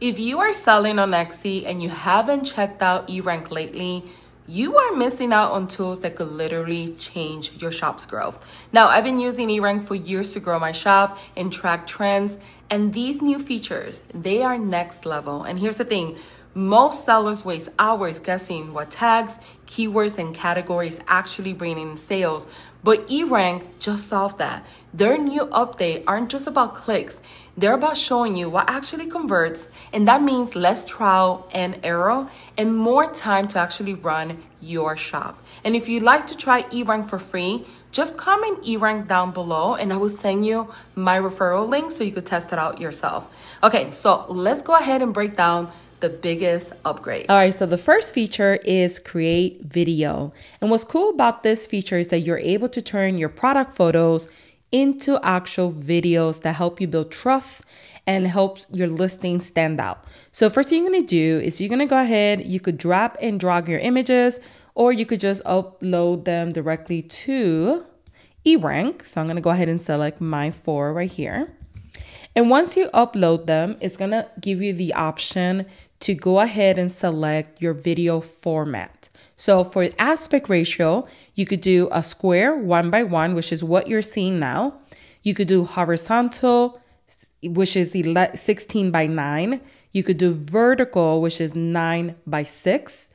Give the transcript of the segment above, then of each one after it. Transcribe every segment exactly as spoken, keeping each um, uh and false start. If you are selling on Etsy and you haven't checked out eRank lately, you are missing out on tools that could literally change your shop's growth. Now, I've been using eRank for years to grow my shop and track trends, and these new features, they are next level. And here's the thing, most sellers waste hours guessing what tags, keywords, and categories actually bring in sales, but eRank just solved that. Their new update aren't just about clicks, they're about showing you what actually converts, and that means less trial and error and more time to actually run your shop. And if you'd like to try eRank for free, just comment eRank down below and I will send you my referral link so you could test it out yourself. Okay, so let's go ahead and break down the biggest upgrade. All right, so the first feature is create video. And what's cool about this feature is that you're able to turn your product photos into actual videos that help you build trust and help your listing stand out. So first thing you're gonna do is you're gonna go ahead, you could drag and drop your images, or you could just upload them directly to eRank. So I'm gonna go ahead and select my four right here. And once you upload them, it's gonna give you the option to go ahead and select your video format. So for aspect ratio, you could do a square one by one, which is what you're seeing now. You could do horizontal, which is sixteen by nine. You could do vertical, which is nine by six.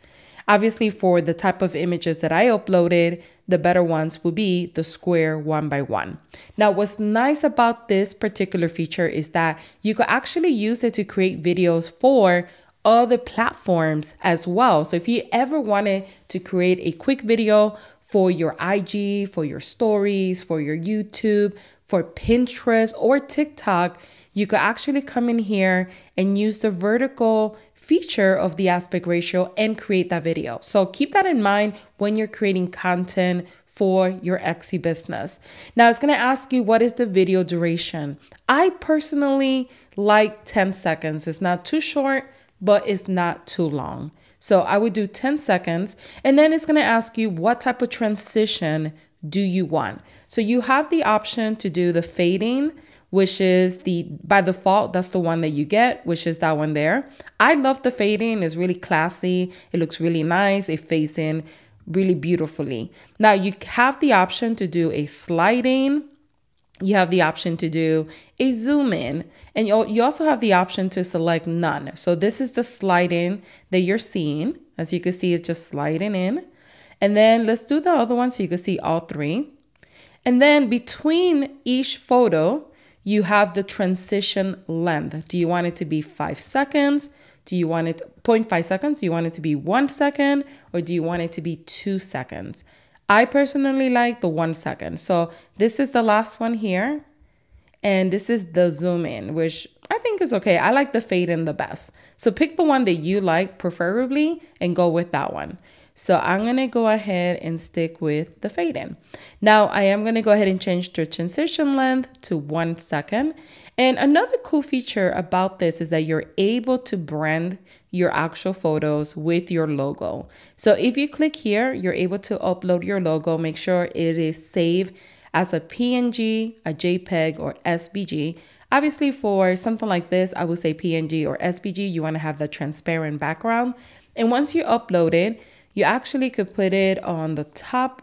Obviously, for the type of images that I uploaded, the better ones will be the square one by one. Now, what's nice about this particular feature is that you could actually use it to create videos for other platforms as well. So if you ever wanted to create a quick video for your I G, for your stories, for your YouTube, for Pinterest or TikTok, you could actually come in here and use the vertical feature of the aspect ratio and create that video. So keep that in mind when you're creating content for your Etsy business. Now it's gonna ask you, what is the video duration? I personally like ten seconds. It's not too short, but it's not too long. So I would do ten seconds, and then it's gonna ask you what type of transition do you want. So you have the option to do the fading, which is the, by default, that's the one that you get, which is that one there. I love the fading, it's really classy, it looks really nice, it fades in really beautifully. Now you have the option to do a sliding, you have the option to do a zoom in, and you also have the option to select none. So this is the sliding that you're seeing. As you can see, it's just sliding in. And then let's do the other one so you can see all three. And then between each photo, you have the transition length. Do you want it to be five seconds? Do you want it zero point five seconds? Do you want it to be one second? Or do you want it to be two seconds? I personally like the one second. So this is the last one here. And this is the zoom in, which I think is okay. I like the fade in the best. So pick the one that you like preferably and go with that one. So I'm gonna go ahead and stick with the fade in. Now I am gonna go ahead and change the transition length to one second. And another cool feature about this is that you're able to brand your actual photos with your logo. So if you click here, you're able to upload your logo, make sure it is saved as a P N G, a JPEG, or S V G. Obviously for something like this, I would say P N G or S V G, you wanna have the transparent background. And once you upload it, you actually could put it on the top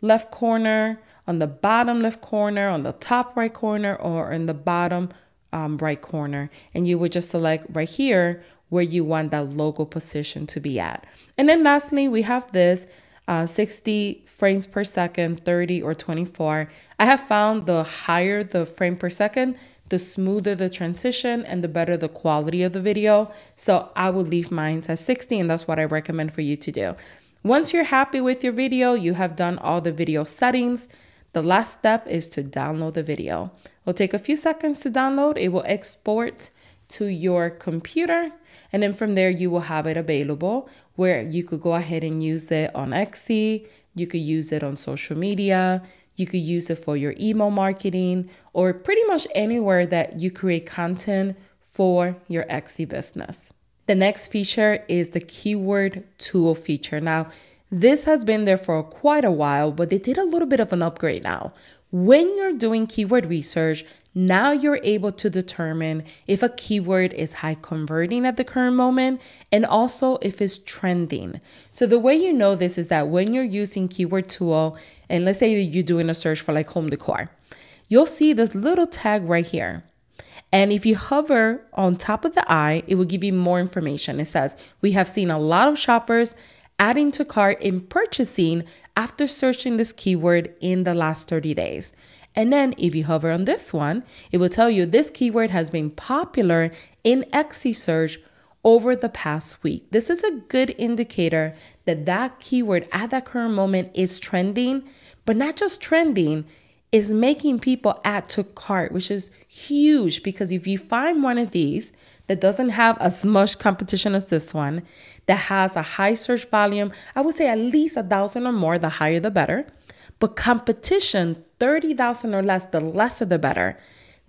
left corner, on the bottom left corner, on the top right corner, or in the bottom um, right corner. And you would just select right here where you want that logo position to be at. And then lastly, we have this uh, sixty frames per second, thirty or twenty-four. I have found the higher the frame per second, the smoother the transition and the better the quality of the video. So I would leave mine at sixty, and that's what I recommend for you to do. Once you're happy with your video, you have done all the video settings. The last step is to download the video. It'll take a few seconds to download. It will export to your computer. And then from there, you will have it available where you could go ahead and use it on Etsy. You could use it on social media. You could use it for your email marketing or pretty much anywhere that you create content for your Etsy business. The next feature is the keyword tool feature. Now, this has been there for quite a while, but they did a little bit of an upgrade now. When you're doing keyword research, Now you're able to determine if a keyword is high converting at the current moment and also if it's trending. So the way you know this is that when you're using Keyword Tool, and let's say you're doing a search for like home decor, you'll see this little tag right here. And if you hover on top of the eye, it will give you more information. It says, we have seen a lot of shoppers adding to cart and purchasing after searching this keyword in the last thirty days. And then if you hover on this one, it will tell you this keyword has been popular in Etsy search over the past week. This is a good indicator that that keyword at that current moment is trending, but not just trending, is making people add to cart, which is huge because if you find one of these that doesn't have as much competition as this one, that has a high search volume, I would say at least a thousand or more, the higher the better, but competition, thirty thousand or less, the lesser the better.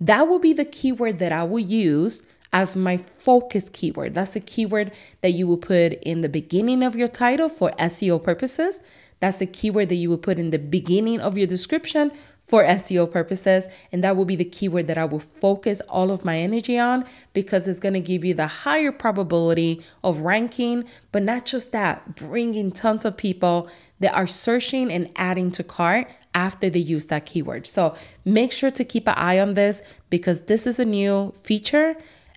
That will be the keyword that I will use as my focus keyword. That's a keyword that you will put in the beginning of your title for S E O purposes. That's the keyword that you will put in the beginning of your description for S E O purposes. And that will be the keyword that I will focus all of my energy on because it's going to give you the higher probability of ranking, but not just that, bringing tons of people that are searching and adding to cart after they use that keyword. So make sure to keep an eye on this because this is a new feature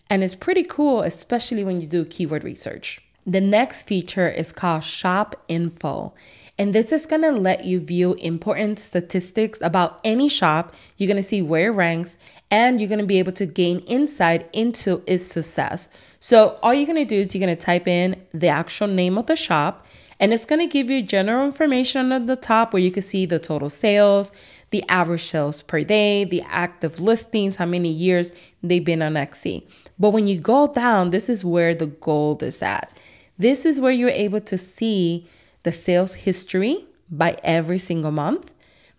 and it's pretty cool, especially when you do keyword research. The next feature is called Shop Info. And this is gonna let you view important statistics about any shop. You're gonna see where it ranks and you're gonna be able to gain insight into its success. So all you're gonna do is you're gonna type in the actual name of the shop and it's gonna give you general information on the top where you can see the total sales, the average sales per day, the active listings, how many years they've been on Etsy. But when you go down, this is where the gold is at. This is where you're able to see the sales history by every single month.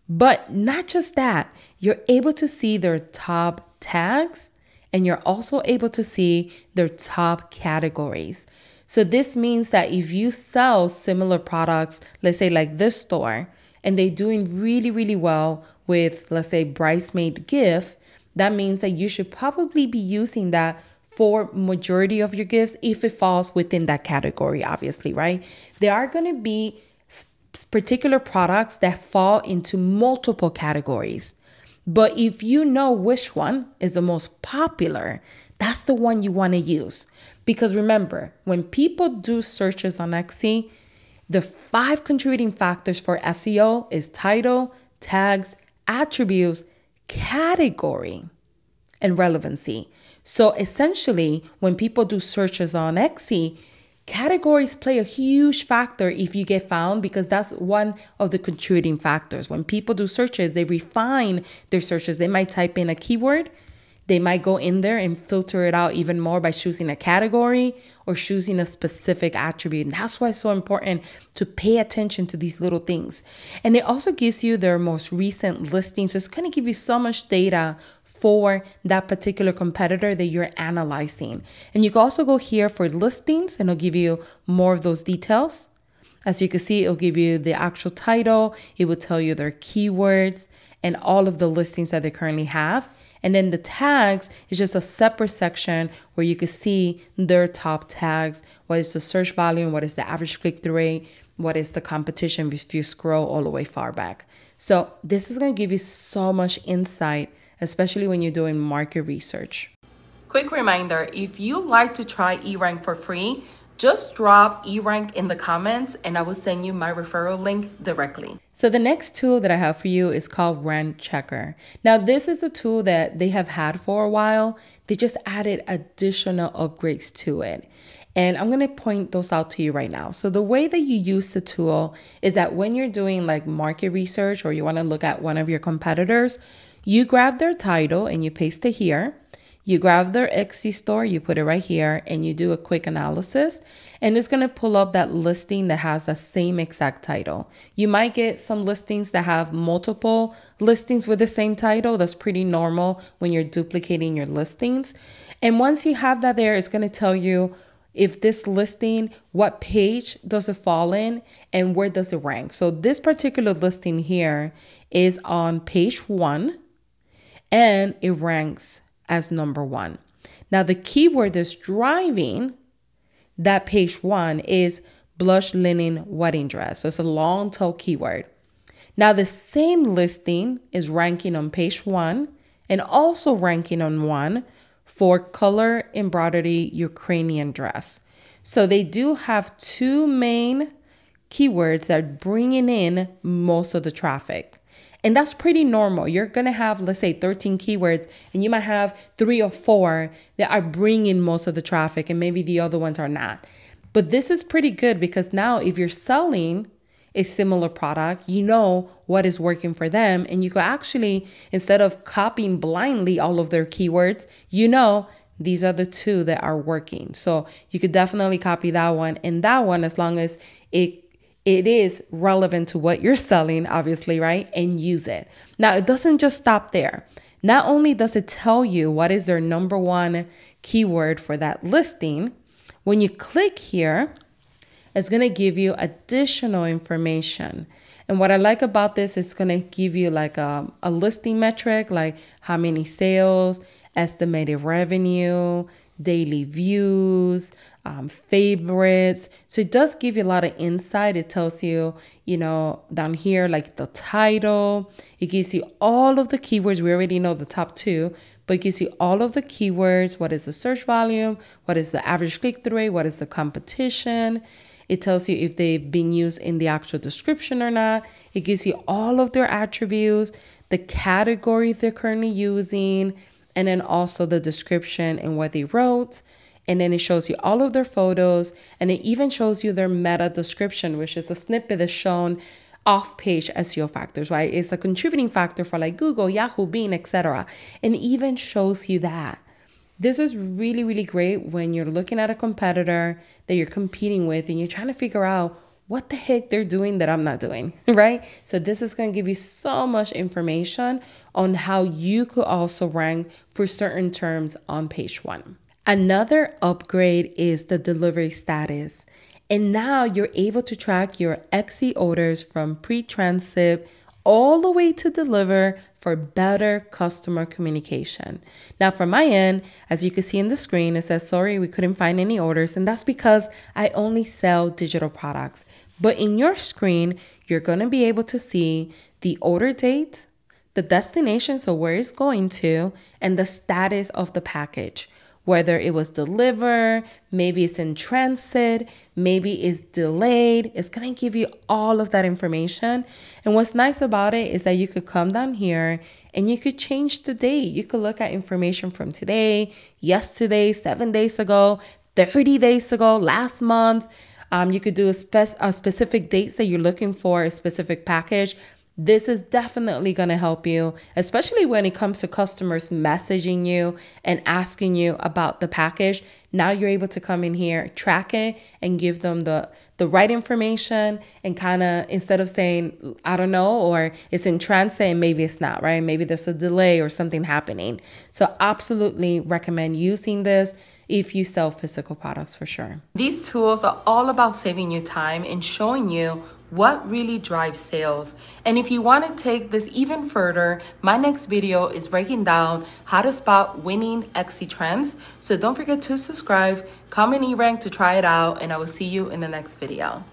But not just that, you're able to see their top tags and you're also able to see their top categories. So this means that if you sell similar products, let's say like this store, and they're doing really, really well with, let's say, bridesmaid gift, that means that you should probably be using that for majority of your gifts if it falls within that category, obviously, right? There are gonna be particular products that fall into multiple categories. But if you know which one is the most popular, that's the one you wanna use. Because remember, when people do searches on Etsy, the five contributing factors for S E O is title, tags, attributes, category, and relevancy. So essentially, when people do searches on Etsy, categories play a huge factor if you get found because that's one of the contributing factors. When people do searches, they refine their searches. They might type in a keyword. They might go in there and filter it out even more by choosing a category or choosing a specific attribute. And that's why it's so important to pay attention to these little things. And it also gives you their most recent listings. So it's going to give you so much data for that particular competitor that you're analyzing. And you can also go here for listings and it'll give you more of those details. As you can see, it'll give you the actual title. It will tell you their keywords and all of the listings that they currently have. And then the tags is just a separate section where you can see their top tags. What is the search volume? What is the average click-through rate? What is the competition if you scroll all the way far back? So this is gonna give you so much insight, especially when you're doing market research. Quick reminder, if you like to try eRank for free, just drop eRank in the comments and I will send you my referral link directly. So the next tool that I have for you is called Rank Checker. Now this is a tool that they have had for a while. They just added additional upgrades to it. And I'm gonna point those out to you right now. So the way that you use the tool is that when you're doing like market research or you wanna look at one of your competitors, you grab their title and you paste it here. You grab their Etsy store, you put it right here, and you do a quick analysis, and it's gonna pull up that listing that has the same exact title. You might get some listings that have multiple listings with the same title. That's pretty normal when you're duplicating your listings. And once you have that there, it's gonna tell you if this listing, what page does it fall in and where does it rank? So this particular listing here is on page one, and it ranks as number one. Now, the keyword that's driving that page one is blush linen wedding dress. So it's a long tail keyword. Now, the same listing is ranking on page one and also ranking on one for color embroidery Ukrainian dress. So they do have two main keywords that are bringing in most of the traffic. And that's pretty normal. You're going to have, let's say, thirteen keywords, and you might have three or four that are bringing most of the traffic, and maybe the other ones are not. But this is pretty good because now if you're selling a similar product, you know what is working for them, and you could actually, instead of copying blindly all of their keywords, you know these are the two that are working. So you could definitely copy that one and that one, as long as it It is relevant to what you're selling, obviously, right? And use it. Now, it doesn't just stop there. Not only does it tell you what is their number one keyword for that listing, when you click here, it's gonna give you additional information. And what I like about this, it's gonna give you like a, a listing metric, like how many sales, estimated revenue, daily views, um, favorites. So it does give you a lot of insight. It tells you, you know, down here, like the title, it gives you all of the keywords. We already know the top two, but it gives you all of the keywords. What is the search volume? What is the average click-through rate? What is the competition? It tells you if they've been used in the actual description or not. It gives you all of their attributes, the category they're currently using, and then also the description and what they wrote. And then it shows you all of their photos, and it even shows you their meta description, which is a snippet that's shown off page S E O factors, right? It's a contributing factor for like Google, Yahoo, Bing, et cetera. And even shows you that. This is really, really great when you're looking at a competitor that you're competing with and you're trying to figure out what the heck they're doing that I'm not doing, right? So this is going to give you so much information on how you could also rank for certain terms on page one. Another upgrade is the delivery status. And now you're able to track your Etsy orders from pre-transit all the way to deliver for better customer communication. Now from my end, as you can see in the screen, it says, sorry, we couldn't find any orders. And that's because I only sell digital products. But in your screen, you're gonna be able to see the order date, the destination, so where it's going to, and the status of the package. Whether it was delivered, maybe it's in transit, maybe it's delayed. It's gonna give you all of that information. And what's nice about it is that you could come down here and you could change the date. You could look at information from today, yesterday, seven days ago, thirty days ago, last month. Um, you could do a, spec a specific dates that you're looking for, a specific package. This is definitely going to help you, especially when it comes to customers messaging you and asking you about the package. Now you're able to come in here, track it, and give them the, the right information, and kind of, instead of saying, I don't know, or it's in transit and maybe it's not, right? Maybe there's a delay or something happening. So absolutely recommend using this if you sell physical products for sure. These tools are all about saving you time and showing you what really drives sales. And if you want to take this even further, my next video is breaking down how to spot winning Etsy trends. So don't forget to subscribe, comment eRank to try it out, and I will see you in the next video.